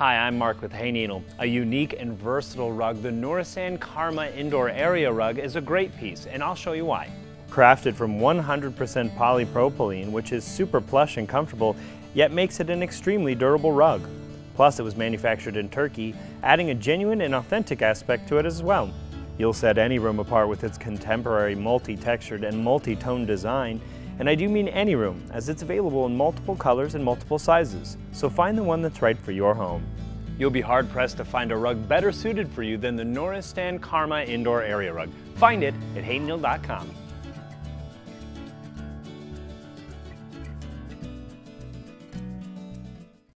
Hi, I'm Mark with Hayneedle. A unique and versatile rug, the Nourison Karma Indoor Area Rug is a great piece, and I'll show you why. Crafted from 100% polypropylene, which is super plush and comfortable, yet makes it an extremely durable rug. Plus, it was manufactured in Turkey, adding a genuine and authentic aspect to it as well. You'll set any room apart with its contemporary multi-textured and multi-tone design, and I do mean any room, as it's available in multiple colors and multiple sizes, so find the one that's right for your home. You'll be hard-pressed to find a rug better suited for you than the Nourison Karma Indoor Area Rug. Find it at Hayneedle.com.